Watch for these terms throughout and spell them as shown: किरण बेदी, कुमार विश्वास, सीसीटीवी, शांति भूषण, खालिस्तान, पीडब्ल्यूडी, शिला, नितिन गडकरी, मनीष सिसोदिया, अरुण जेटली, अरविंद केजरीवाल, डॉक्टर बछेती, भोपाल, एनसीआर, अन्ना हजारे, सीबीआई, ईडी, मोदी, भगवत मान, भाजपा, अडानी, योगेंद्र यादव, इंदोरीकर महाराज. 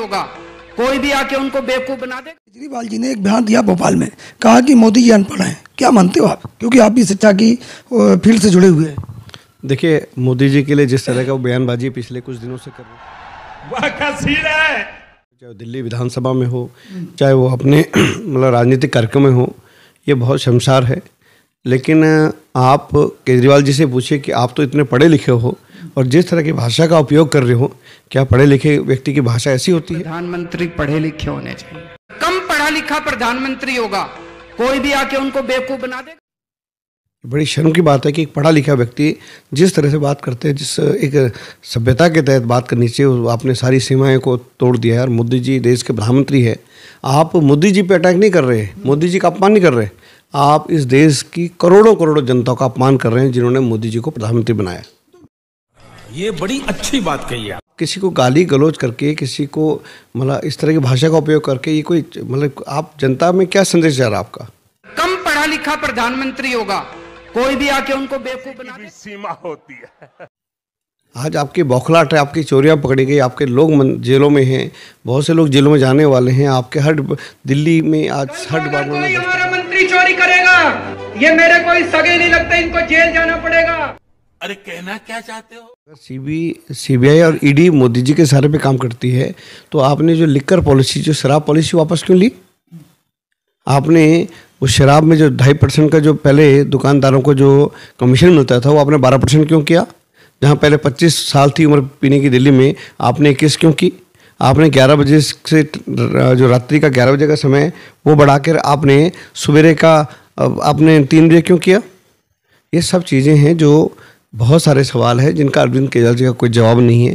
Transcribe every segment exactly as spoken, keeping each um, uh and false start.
होगा, कोई भी आके उनको बेवकूफ बना देगा। केजरीवाल जी ने एक बयान दिया भोपाल में, कहा कि मोदी जी अनपढ़ हैं। क्या मानते हो आप, क्योंकि आप भी शिक्षा की फील्ड से जुड़े हुए हैं? देखिए, मोदी जी के लिए जिस तरह का वो बयानबाजी पिछले कुछ दिनों से कर रहे हैं, चाहे दिल्ली विधानसभा में हो, चाहे वो अपने मतलब राजनीतिक कार्यक्रम में हो, ये बहुत शमशार है। लेकिन आप केजरीवाल जी से पूछिए कि आप तो इतने पढ़े लिखे हो और जिस तरह की भाषा का उपयोग कर रहे हो, क्या पढ़े लिखे व्यक्ति की भाषा ऐसी होती है? प्रधानमंत्री पढ़े लिखे होने चाहिए, कम पढ़ा लिखा प्रधानमंत्री होगा, कोई भी आके उनको बेवकूफ बना देगा। बड़ी शर्म की बात है कि एक पढ़ा लिखा व्यक्ति जिस तरह से बात करते हैं, जिस एक सभ्यता के तहत बात करनी चाहिए, आपने सारी सीमाएं को तोड़ दिया है। और मोदी जी देश के प्रधानमंत्री है, आप मोदी जी पे अटैक नहीं कर रहे, मोदी जी का अपमान नहीं कर रहे, आप इस देश की करोड़ों करोड़ों जनता का अपमान कर रहे हैं जिन्होंने मोदी जी को प्रधानमंत्री बनाया। ये बड़ी अच्छी बात कही है। किसी को गाली गलौज करके, किसी को मतलब इस तरह की भाषा का उपयोग करके, ये कोई मतलब आप जनता में क्या संदेश जा रहा है आपका? कम पढ़ा लिखा प्रधानमंत्री होगा, कोई भी आके उनको बेवकूफ बना देगा। सीमा होती है। आज आपकी बौखलाहट है, आपकी चोरियां पकड़ी गई, आपके लोग जेलों में हैं, बहुत से लोग जेलों में जाने वाले हैं, आपके हर दिल्ली में आज हर डिपार्टमेंट में हमारा मंत्री चोरी करेगा, ये मेरे कोई सगे नहीं लगते, इनको जेल जाना पड़ेगा। अरे कहना क्या चाहते हो? अगर सीबी सीबीआई और ईडी मोदी जी के सहारे पे काम करती है तो आपने जो लिकर पॉलिसी, जो शराब पॉलिसी वापस क्यों ली? आपने उस शराब में जो ढाई परसेंट का जो पहले दुकानदारों को जो कमीशन मिलता था वो आपने बारह परसेंट क्यों किया? जहाँ पहले पच्चीस साल थी उम्र पीने की दिल्ली में, आपने इक्कीस क्यों की? आपने ग्यारह बजे से जो रात्रि का ग्यारह बजे का समय वो बढ़ाकर आपने सवेरे का आपने तीन बजे क्यों किया? ये सब चीज़ें हैं जो बहुत सारे सवाल हैं जिनका अरविंद केजरीवाल जी का कोई जवाब नहीं है,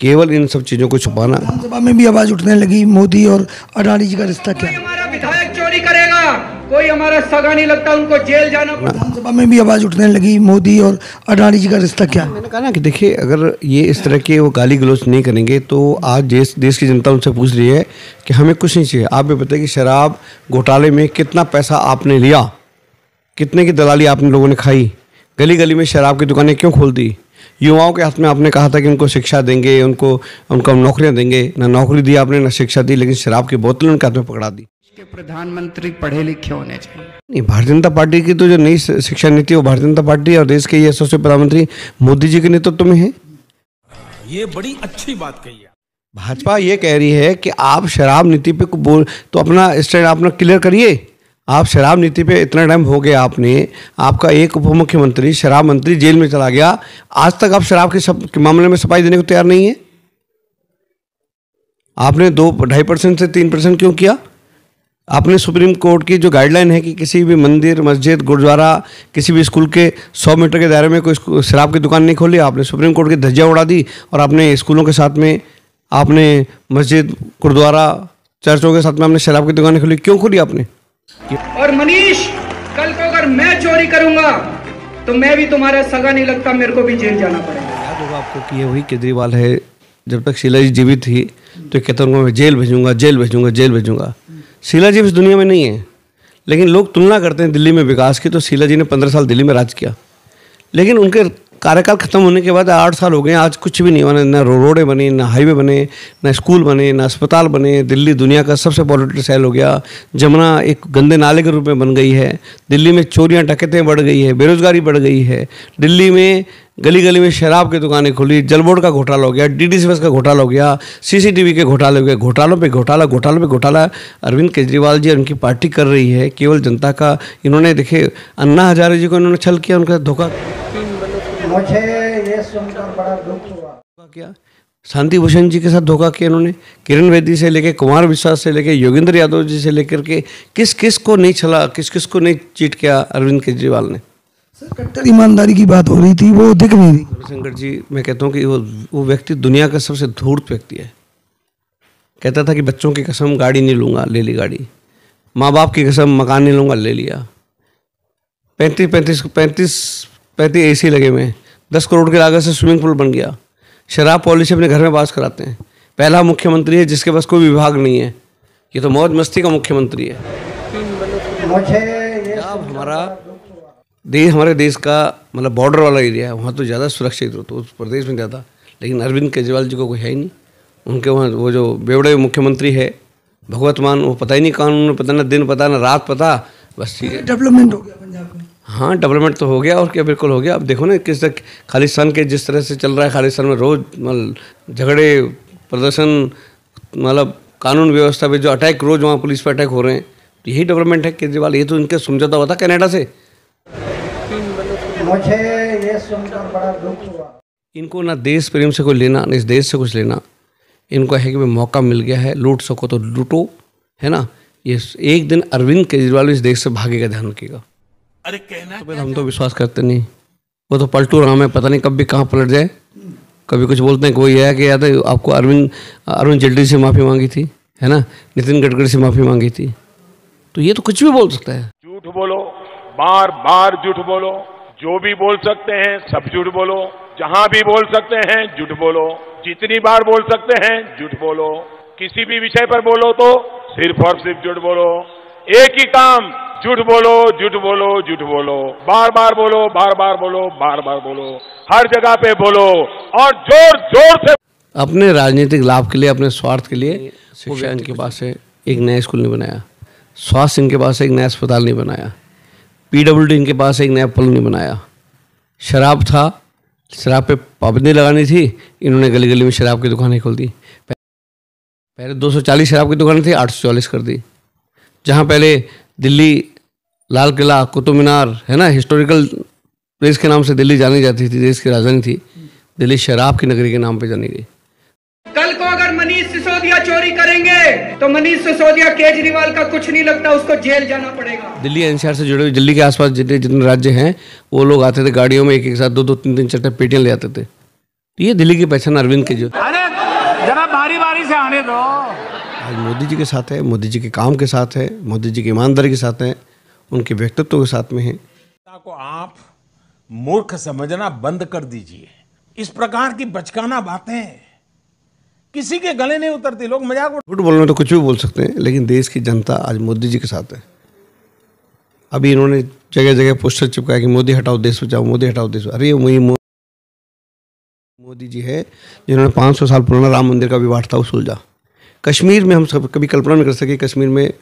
केवल इन सब चीज़ों को छुपाना। विधानसभा में भी आवाज़ उठने लगी, मोदी और अडानी जी का रिश्ता क्या है? हमारा विधायक चोरी करेगा, कोई हमारा सगा नहीं लगता, उनको जेल जाना। विधानसभा में भी आवाज़ उठने लगी, मोदी और अडानी जी का रिश्ता क्या? मैंने कहा ना कि देखिए, अगर ये इस तरह के वो गाली गलौज नहीं करेंगे तो आज देश देश की जनता उनसे पूछ रही है कि हमें कुछ नहीं चाहिए। आप भी बताइए कि शराब घोटाले में कितना पैसा आपने लिया, कितने की दलाली आपने लोगों ने खाई, गली गली में शराब की दुकानें क्यों खोल दी, युवाओं के हाथ में आपने कहा था कि उनको शिक्षा देंगे, उनको उनको हम नौकरियाँ देंगे, ना नौकरी दी आपने, ना शिक्षा दी, लेकिन शराब की बोतलें उनके हाथ में पकड़ा दी। के प्रधानमंत्री पढ़े लिखे होने चाहिए। नहीं, भारतीय जनता पार्टी की तो जो नई शिक्षा नीति है वो भारतीय जनता पार्टी और देश के ये यशस्वी प्रधानमंत्री मोदी जी के नेतृत्व में है। ये बड़ी अच्छी बात कही है। भाजपा ये कह रही है कि आप शराब नीति पे बोल तो अपना स्टैंड आपने क्लियर करिए। आप शराब नीति पे इतना टाइम हो गया, आपने आपका एक उप मुख्यमंत्री शराब मंत्री जेल में चला गया, आज तक आप शराब के सब के मामले में सफाई देने को तैयार नहीं है। आपने दो ढाई परसेंट से तीन परसेंट क्यों किया? आपने सुप्रीम कोर्ट की जो गाइडलाइन है कि किसी भी मंदिर मस्जिद गुरुद्वारा किसी भी स्कूल के सौ मीटर के दायरे में कोई शराब की दुकान नहीं खोली, आपने सुप्रीम कोर्ट की धज्जियां उड़ा दी और आपने स्कूलों के साथ में, आपने मस्जिद गुरुद्वारा चर्चों के साथ में आपने शराब की दुकानें खोली। क्यों खोली आपने? और मनीष, कल को अगर मैं चोरी करूंगा तो मैं भी तुम्हारा सगा नहीं लगता, मेरे को भी जेल जाना पड़ेगा। याद होगा आपको कि ये वही केजरीवाल है, जब तक शिला जी जीवित थी तो कहता हूँ मैं जेल भेजूंगा जेल भेजूंगा जेल भेजूंगा। शीला जी इस दुनिया में नहीं है, लेकिन लोग तुलना करते हैं दिल्ली में विकास की, तो शीला जी ने पंद्रह साल दिल्ली में राज किया, लेकिन उनके कार्यकाल खत्म होने के बाद आठ साल हो गए, आज कुछ भी नहीं बना, ना रोडें बनी, ना हाईवे बने, ना स्कूल बने, ना अस्पताल बने। दिल्ली दुनिया का सबसे पॉल्यूटेड शहर हो गया, जमुना एक गंदे नाले के रूप में बन गई है, दिल्ली में चोरियाँ डकैतें बढ़ गई है, बेरोजगारी बढ़ गई है, दिल्ली में गली गली में शराब की दुकानें खुली, जल बोर्ड का घोटाला हो गया, डीडीसी बस का घोटाला हो गया, सीसीटीवी के घोटाले हो गए, घोटालों पे घोटाला घोटालों पे घोटाला अरविंद केजरीवाल जी और उनकी पार्टी कर रही है, केवल जनता का। इन्होंने देखे अन्ना हजारे जी को इन्होंने छल किया, उनका धोखा किया, शांति भूषण जी के साथ धोखा किया इन्होंने, किरण बेदी से लेकर कुमार विश्वास से लेकर योगेंद्र यादव जी से लेकर के किस किस को नहीं छला, किस किस को नहीं चीट किया अरविंद केजरीवाल ने। सर, कट्टर ईमानदारी की बात हो रही थी, वो दिख नहीं रही। शंकर जी, मैं कहता हूँ कि वो वो व्यक्ति दुनिया का सबसे धूर्त व्यक्ति है। कहता था कि बच्चों की कसम गाड़ी नहीं लूँगा, ले ली गाड़ी, माँ बाप की कसम मकान नहीं लूँगा, ले लिया, पैंतीस पैंतीस पैंतीस पैंतीस ए सी लगे हुए, दस करोड़ की लागत से स्विमिंग पूल बन गया, शराब पॉलिसी अपने घर में पास कराते हैं, पहला मुख्यमंत्री है जिसके पास कोई विभाग नहीं है, ये तो मौज मस्ती का मुख्यमंत्री है। अब हमारा देश, हमारे देश का मतलब बॉर्डर वाला एरिया है, वहाँ तो ज़्यादा सुरक्षित हो तो उस प्रदेश में ज़्यादा, लेकिन अरविंद केजरीवाल जी को कोई है ही नहीं, उनके वहाँ वो जो बेवड़े मुख्यमंत्री है भगवत मान, वो पता ही नहीं कानून, पता ना दिन पता ना रात पता, बस ठीक है। डेवलपमेंट हो गया पंजाब में। हाँ डेवलपमेंट तो हो गया और क्या, बिल्कुल हो गया। अब देखो ना किस तक खालिस्तान के जिस तरह से चल रहा है, खालिस्तान में रोज मतलब झगड़े प्रदर्शन, मतलब कानून व्यवस्था पे जो अटैक रोज वहाँ पुलिस पर अटैक हो रहे हैं, तो यही डेवलपमेंट है केजरीवाल। ये तो इनके समझौता हुआ था कनाडा से। मुझे ये सुनकर बड़ा दुख हुआ। इनको ना देश प्रेम से कोई लेना ना इस देश से कुछ लेना, इनको है कि भाई मौका मिल गया है, लूट सको तो लूटो, है ना। ये एक दिन अरविंद केजरीवाल इस देश से भागेगा, ध्यान रखिएगा। अरे कहना तो हम तो विश्वास करते नहीं, वो तो पलटू रहा है, पता नहीं कब भी कहाँ पलट जाए। कभी कुछ बोलते हैं कोई है कि याद है आपको अरविंद अरुण जेटली से माफ़ी मांगी थी, है ना, नितिन गडकरी से माफ़ी मांगी थी, तो ये तो कुछ भी बोल सकता है। झूठ बोलो, बार बार झूठ बोलो, जो भी बोल सकते हैं सब झूठ बोलो, जहाँ भी बोल सकते हैं झूठ बोलो, जितनी बार बोल सकते हैं झूठ बोलो, किसी भी विषय पर बोलो तो सिर्फ और सिर्फ झूठ बोलो। एक ही काम, झूठ बोलो झूठ बोलो झूठ बोलो, बार बार बोलो बार बार बोलो बार बार बोलो, हर जगह पे बोलो और जोर जोर से। अपने राजनीतिक लाभ के लिए, अपने स्वार्थ के लिए शिक्षा इनके पास है, एक नया स्कूल नहीं बनाया, स्वास्थ्य इनके पास है, एक नया अस्पताल नहीं बनाया, पीडब्ल्यूडी इनके पास है, एक नया पुल नहीं बनाया, शराब था, शराब पे पाबंदी लगानी थी, इन्होंने गली गली में शराब की दुकानें खोल दी। पहले दो सौ चालीस शराब की दुकानें थी, आठ सौ चालीस कर दी। जहाँ पहले दिल्ली लाल किला, कुतुब मीनार, है ना, हिस्टोरिकल प्लेस के नाम से दिल्ली जानी जाती थी, देश की राजधानी थी, दिल्ली शराब की नगरी के नाम पे जानी गई। कल को अगर मनीष सिसोदिया चोरी करेंगे तो मनीष सिसोदिया केजरीवाल का कुछ नहीं लगता, उसको जेल जाना पड़ेगा। दिल्ली एनसीआर से जुड़े हुए दिल्ली के आसपास जितने जितने राज्य हैं, वो लोग आते थे गाड़ियों में, एक एक साथ दो दो तीन तीन चार पेटियां ले आते थे। ये दिल्ली की पहचान अरविंद के जो जरा भारी भारी से आने दो, आज मोदी जी के साथ है, मोदी जी के काम के साथ है, मोदी जी की ईमानदारी के साथ है, उनके व्यक्तित्व के साथ में है। को आप मूर्ख समझना बंद कर दीजिए, इस प्रकार की बचकाना बातें किसी के गले नहीं उतरती, लोग मजाक। झूठ बोलने में तो कुछ भी बोल सकते हैं, लेकिन देश की जनता आज मोदी जी के साथ है। अभी इन्होंने जगह जगह पोस्टर चिपकाया कि मोदी हटाओ देश बचाओ, मोदी हटाओ देश। अरे वही मोदी जी है जिन्होंने पाँच सौ साल पुराना राम मंदिर का विवाद था उलझा। कश्मीर में हम सब कभी कल्पना नहीं कर सके कश्मीर में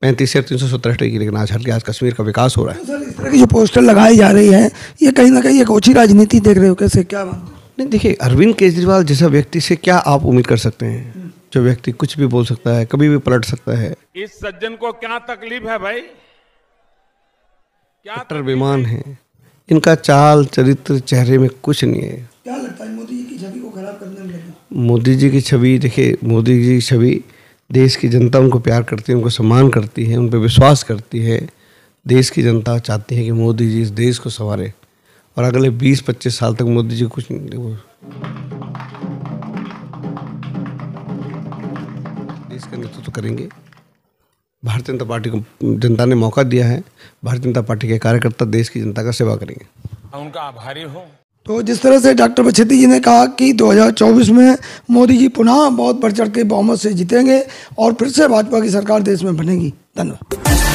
पैंतीस से तीन सौ सत्रह की, लेकिन आज हल्के आज कश्मीर का विकास हो रहा है। सर इस तरह की जो पोस्टर लगाई जा रही है, ये कहीं ना कहीं एक ओछी राजनीति देख रहे हो कैसे, क्या नहीं? देखिए अरविंद केजरीवाल जैसा व्यक्ति से क्या आप उम्मीद कर सकते हैं, जो व्यक्ति कुछ भी बोल सकता है, कभी भी पलट सकता है। इस सज्जन को क्या तकलीफ है भाई, क्या कट्टर बेईमान है, इनका चाल चरित्र चेहरे में कुछ नहीं है। क्या लगता है मोदी जी की छवि को खराब करने में लगा? मोदी जी की छवि, देखिए मोदी जी की छवि, देश की जनता उनको प्यार करती है, उनको सम्मान करती है, उन पर विश्वास करती है। देश की जनता चाहती है कि मोदी जी इस देश को संवारे, और अगले बीस पच्चीस साल तक मोदी जी कुछ नहीं देश का नेतृत्व तो करेंगे। भारतीय जनता पार्टी को जनता ने मौका दिया है, भारतीय जनता पार्टी के कार्यकर्ता देश की जनता का सेवा करेंगे, उनका आभारी हूं। तो जिस तरह से डॉक्टर बछेती जी ने कहा कि दो हज़ार चौबीस में मोदी जी पुनः बहुत बढ़ चढ़ के बहुमत से जीतेंगे और फिर से भाजपा की सरकार देश में बनेगी। धन्यवाद।